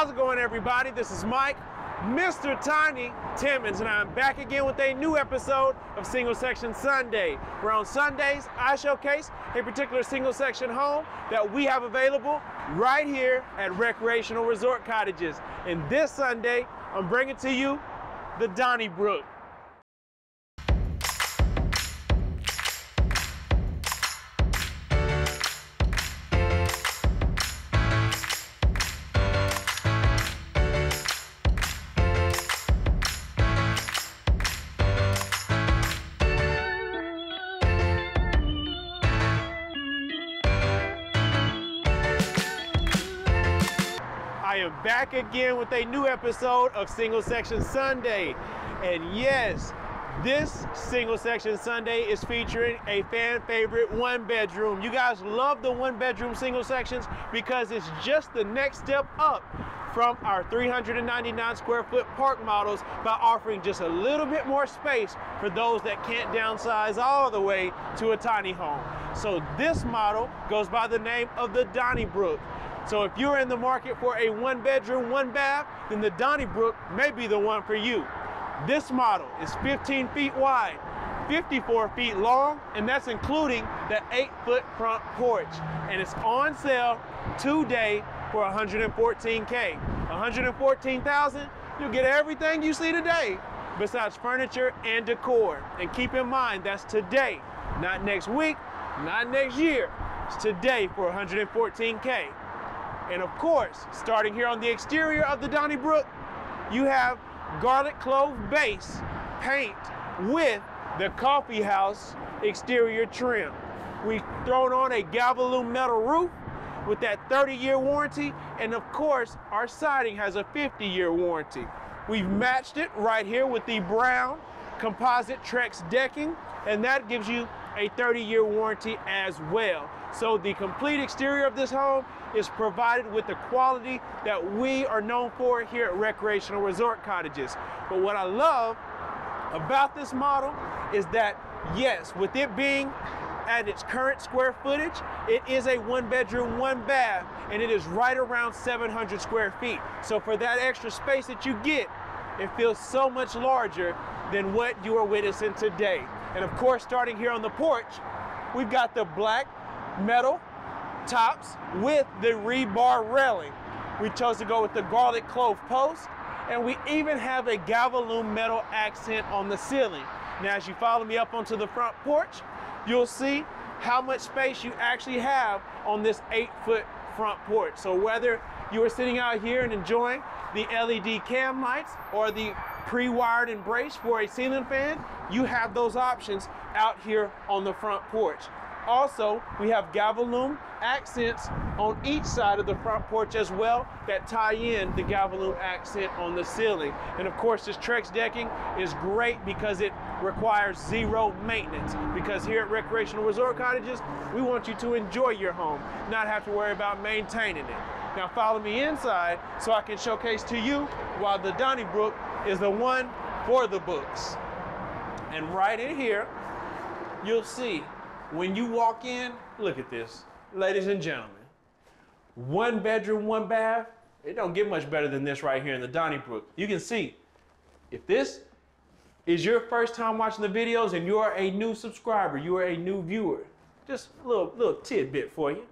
How's it going, everybody? This is Mike, Mr. Tiny Timmons, and I'm back again with a new episode of Single Section Sunday, where on Sundays, I showcase a particular single section home that we have available right here at Recreational Resort Cottages. And this Sunday, I'm bringing to you the Donnybrook. Back again with a new episode of Single Section Sunday. And yes, this Single Section Sunday is featuring a fan favorite one bedroom. You guys love the one bedroom single sections because it's just the next step up from our 399 square foot park models by offering just a little bit more space for those that can't downsize all the way to a tiny home. So this model goes by the name of the Donnybrook. So if you're in the market for a one bedroom, one bath, then the Donnybrook may be the one for you. This model is 15 feet wide, 54 feet long, and that's including the 8-foot front porch. And it's on sale today for $114,000. $114,000, you'll get everything you see today besides furniture and decor. And keep in mind, that's today, not next week, not next year. It's today for $114,000. And of course, starting here on the exterior of the Donnybrook, you have garlic clove base paint with the coffee house exterior trim. We've thrown on a Galvalume metal roof with that 30-year warranty. And of course, our siding has a 50-year warranty. We've matched it right here with the brown composite Trex decking, and that gives you a 30-year warranty as well. So the complete exterior of this home is provided with the quality that we are known for here at Recreational Resort Cottages. But what I love about this model is that, yes, with it being at its current square footage, it is a one bedroom, one bath, and it is right around 700 square feet. So for that extra space that you get, it feels so much larger than what you are witnessing today. And of course, starting here on the porch, we've got the black metal tops with the rebar railing. We chose to go with the garlic clove post, and we even have a Galvalume metal accent on the ceiling. Now, as you follow me up onto the front porch, you'll see how much space you actually have on this 8-foot front porch. So whether you are sitting out here and enjoying the LED cam lights or the pre-wired embrace for a ceiling fan, you have those options out here on the front porch. Also, we have Galvalume accents on each side of the front porch as well that tie in the Galvalume accent on the ceiling. And of course, this Trex decking is great because it requires zero maintenance, because here at Recreational Resort Cottages, we want you to enjoy your home, not have to worry about maintaining it. Now follow me inside so I can showcase to you why the Donnybrook is the one for the books. And right in here, you'll see, when you walk in, look at this, ladies and gentlemen. One bedroom, one bath, it don't get much better than this right here in the Donnybrook. You can see, if this is your first time watching the videos and you are a new subscriber, you are a new viewer, just a little tidbit for you.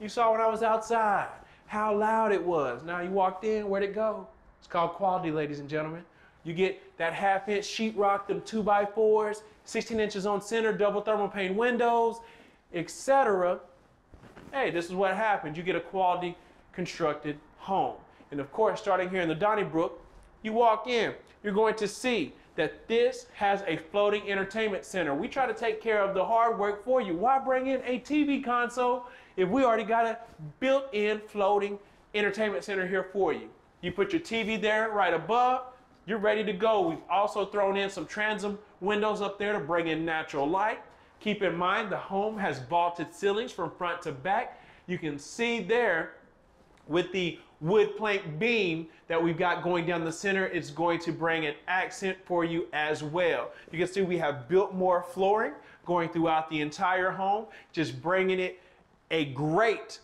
You saw when I was outside, how loud it was. Now you walked in, where'd it go? It's called quality, ladies and gentlemen. You get that half-inch sheetrock, them 2x4s, 16 inches on center, double thermal pane windows, etc. Hey, this is what happens. You get a quality constructed home. And of course, starting here in the Donnybrook, you walk in, you're going to see that this has a floating entertainment center. We try to take care of the hard work for you. Why bring in a TV console if we already got a built-in floating entertainment center here for you? You put your TV there right above, you're ready to go. We've also thrown in some transom windows up there to bring in natural light. Keep in mind, the home has vaulted ceilings from front to back. You can see there with the wood plank beam that we've got going down the center, it's going to bring an accent for you as well. You can see we have Biltmore flooring going throughout the entire home, just bringing it a great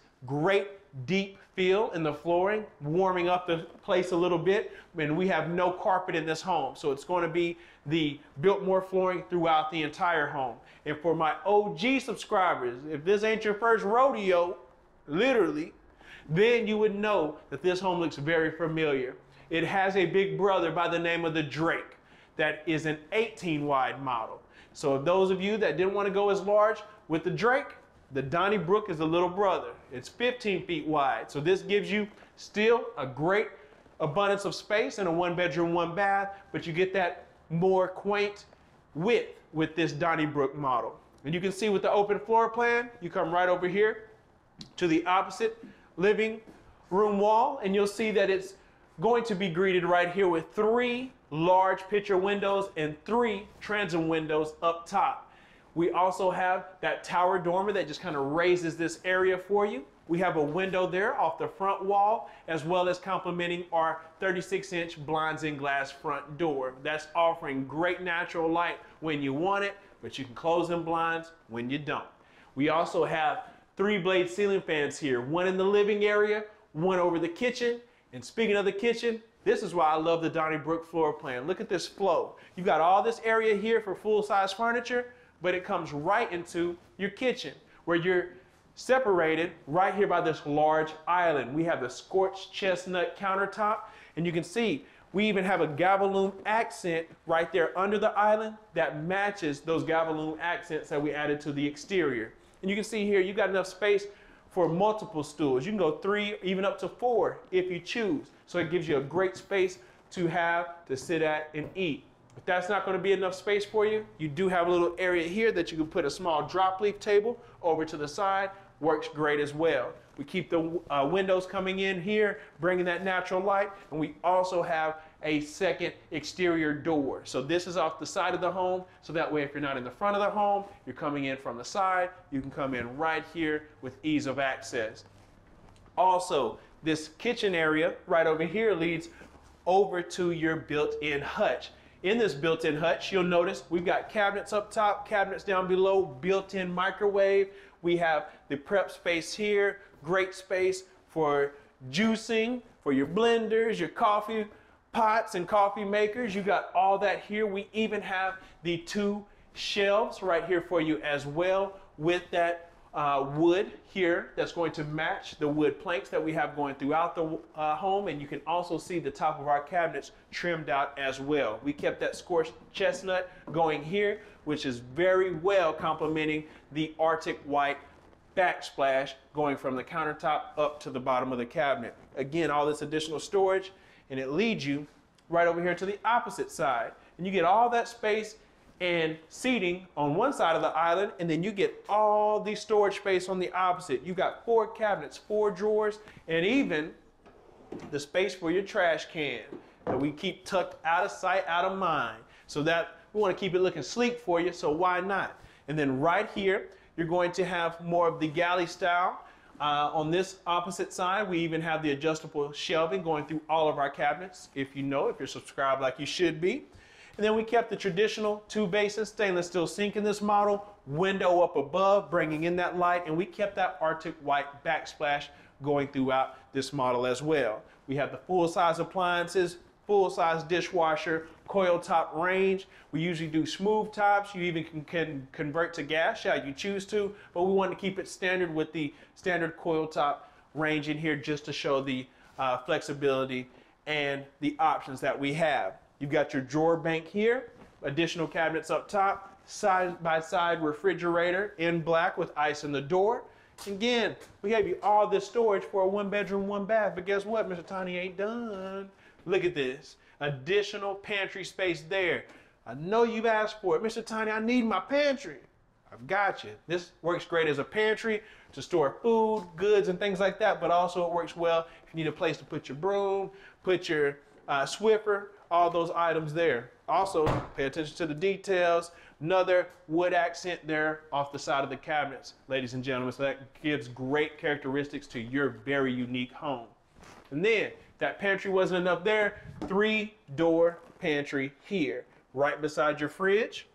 deep feel in the flooring, warming up the place a little bit. And we have no carpet in this home, so it's going to be the Biltmore flooring throughout the entire home. And for my OG subscribers, if this ain't your first rodeo, literally, then you would know that this home looks very familiar. It has a big brother by the name of the Drake that is an 18-wide model. So those of you that didn't want to go as large with the Drake, the Donnybrook is the little brother. It's 15 feet wide. So this gives you still a great abundance of space in a one-bedroom, one-bath, but you get that more quaint width with this Donnybrook model. And you can see with the open floor plan, you come right over here to the opposite living room wall, and you'll see that it's going to be greeted right here with 3 large picture windows and 3 transom windows up top. We also have that tower dormer that just kind of raises this area for you. We have a window there off the front wall, as well as complementing our 36-inch blinds and glass front door. That's offering great natural light when you want it, but you can close them blinds when you don't. We also have 3-blade ceiling fans here, one in the living area, one over the kitchen. And speaking of the kitchen, this is why I love the Donnybrook floor plan. Look at this flow. You've got all this area here for full-size furniture, but it comes right into your kitchen, where you're separated right here by this large island. We have the scorched chestnut countertop, and you can see we even have a Gavaloon accent right there under the island that matches those Gavaloon accents that we added to the exterior. And you can see here, you've got enough space for multiple stools. You can go 3, even up to 4 if you choose. So it gives you a great space to have to sit at and eat. If that's not going to be enough space for you, you do have a little area here that you can put a small drop leaf table over to the side. Works great as well. We keep the windows coming in here, bringing that natural light, and we also have a second exterior door. So this is off the side of the home, so that way if you're not in the front of the home, you're coming in from the side, you can come in right here with ease of access. Also, this kitchen area right over here leads over to your built-in hutch. In this built-in hutch, you'll notice we've got cabinets up top, cabinets down below, built-in microwave. We have the prep space here, great space for juicing, for your blenders, your coffee pots and coffee makers. You got all that here. We even have the 2 shelves right here for you as well, with that wood here that's going to match the wood planks that we have going throughout the home. And you can also see the top of our cabinets trimmed out as well. We kept that scorched chestnut going here, which is very well complementing the Arctic white backsplash going from the countertop up to the bottom of the cabinet. Again, all this additional storage, and it leads you right over here to the opposite side. And you get all that space and seating on one side of the island, and then you get all the storage space on the opposite. You've got 4 cabinets, 4 drawers, and even the space for your trash can that we keep tucked out of sight, out of mind. So that we want to keep it looking sleek for you, so why not? And then right here, you're going to have more of the galley style. On this opposite side, we even have the adjustable shelving going through all of our cabinets, if you're subscribed like you should be. And then we kept the traditional 2-basin stainless steel sink in this model, window up above, bringing in that light, and we kept that Arctic white backsplash going throughout this model as well. We have the full-size appliances, full-size dishwasher, coil top range. We usually do smooth tops. You even can convert to gas, should you choose to, but we want to keep it standard with the standard coil top range in here just to show the flexibility and the options that we have. You've got your drawer bank here, additional cabinets up top, side-by-side refrigerator in black with ice in the door. Again, we gave you all this storage for a one-bedroom, one-bath, but guess what? Mr. Tiny ain't done. Look at this, additional pantry space there. I know you've asked for it. Mr. Tiny, I need my pantry. I've got you. This works great as a pantry to store food, goods, and things like that, but also it works well if you need a place to put your broom, put your Swiffer, all those items there. Also, pay attention to the details. Another wood accent there off the side of the cabinets, ladies and gentlemen. So that gives great characteristics to your very unique home. And then, that pantry wasn't enough there, 3-door pantry here, right beside your fridge.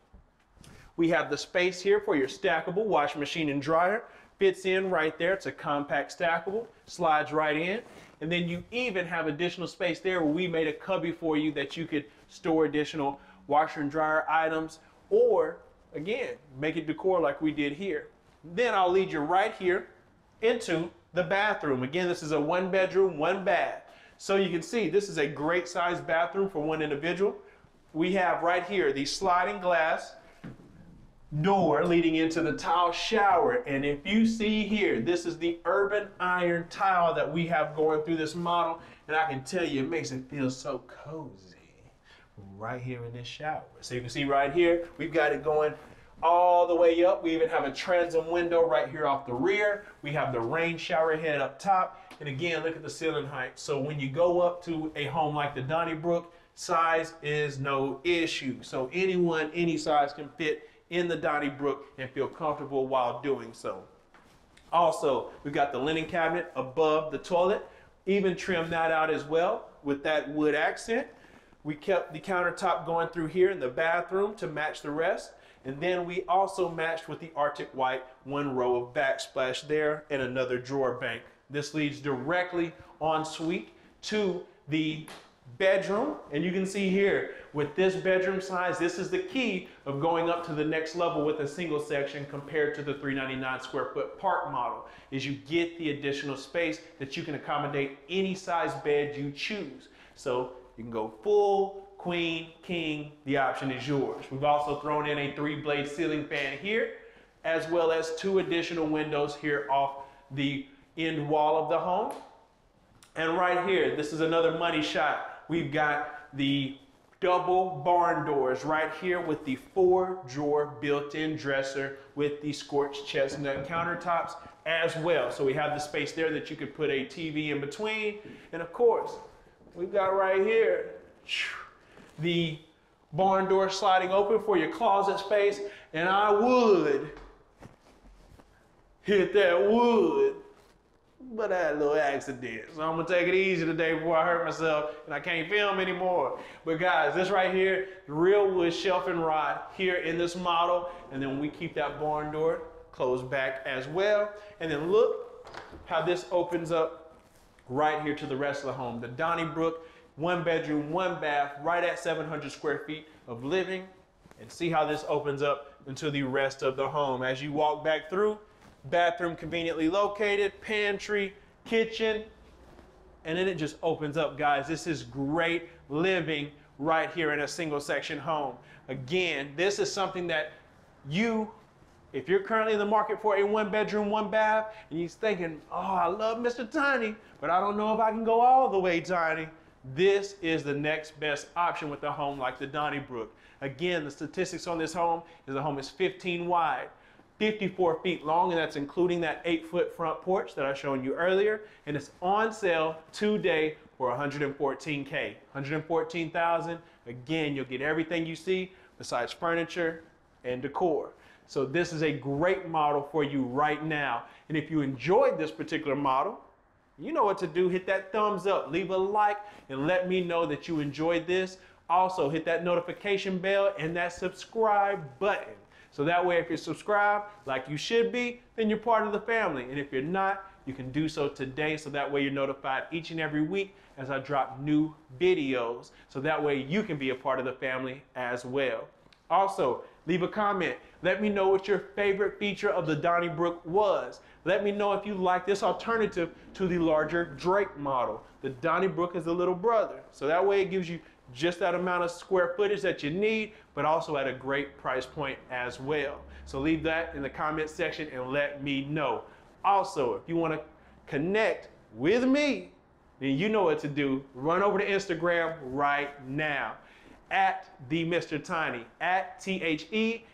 We have the space here for your stackable washing machine and dryer, fits in right there. It's a compact stackable, slides right in. And then you even have additional space there where we made a cubby for you that you could store additional washer and dryer items, or again, make it decor like we did here. Then I'll lead you right here into the bathroom. Again, this is a one bedroom, one bath. So you can see this is a great sized bathroom for one individual. We have right here the sliding glass door leading into the tile shower. And if you see here, this is the urban iron tile that we have going through this model. And I can tell you, it makes it feel so cozy right here in this shower. So you can see right here, we've got it going all the way up. We even have a transom window right here off the rear. We have the rain shower head up top. And again, look at the ceiling height. So when you go up to a home like the Donnybrook, size is no issue. So anyone, any size can fit in the Donnybrook and feel comfortable while doing so. Also, we've got the linen cabinet above the toilet. Even trimmed that out as well with that wood accent. We kept the countertop going through here in the bathroom to match the rest. And then we also matched with the Arctic White, one row of backsplash there and another drawer bank. This leads directly en suite to the bedroom. And you can see here with this bedroom size, this is the key of going up to the next level with a single section compared to the 399 square foot park model, is you get the additional space that you can accommodate any size bed you choose. So you can go full, queen, king, the option is yours. We've also thrown in a 3-blade ceiling fan here, as well as 2 additional windows here off the end wall of the home. And right here, this is another money shot. We've got the double barn doors right here with the 4-drawer built-in dresser with the scorched chestnut countertops as well. So we have the space there that you could put a TV in between. And of course, we've got right here the barn door sliding open for your closet space. And I would hit that wood, but I had a little accident. So I'm gonna take it easy today before I hurt myself and I can't film anymore. But guys, this right here, real wood shelf and rod here in this model. And then we keep that barn door closed back as well. And then look how this opens up right here to the rest of the home. The Donnybrook, one bedroom, one bath, right at 700 square feet of living. And see how this opens up into the rest of the home. As you walk back through, bathroom conveniently located, pantry, kitchen, and then it just opens up, guys. This is great living right here in a single section home. Again, this is something that you, if you're currently in the market for a one bedroom, one bath, and you're thinking, oh, I love Mr. Tiny, but I don't know if I can go all the way tiny. This is the next best option with a home like the Donnybrook. Again, the statistics on this home is the home is 15 wide. 54 feet long, and that's including that 8-foot front porch that I showed you earlier. And it's on sale today for $114K, $114,000. Again, you'll get everything you see besides furniture and decor. So this is a great model for you right now. And if you enjoyed this particular model, you know what to do. Hit that thumbs up, leave a like, and let me know that you enjoyed this. Also, hit that notification bell and that subscribe button. So that way, if you're subscribed like you should be, then you're part of the family. And if you're not, you can do so today. So that way you're notified each and every week as I drop new videos. So that way you can be a part of the family as well. Also, leave a comment. Let me know what your favorite feature of the Donnybrook was. Let me know if you like this alternative to the larger Drake model. The Donnybrook is the little brother. So that way it gives you just that amount of square footage that you need, but also at a great price point as well. So leave that in the comment section and let me know. Also, if you want to connect with me, then you know what to do. Run over to Instagram right now at the Mr. Tiny, at TheMrTiny.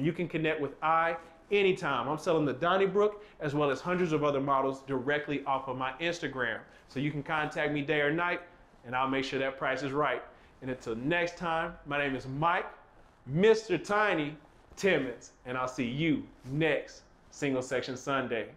And you can connect with I anytime. I'm selling the Donnybrook as well as hundreds of other models directly off of my Instagram. So you can contact me day or night and I'll make sure that price is right. And until next time, my name is Mike, Mr. Tiny Timmons, and I'll see you next Single Section Sunday.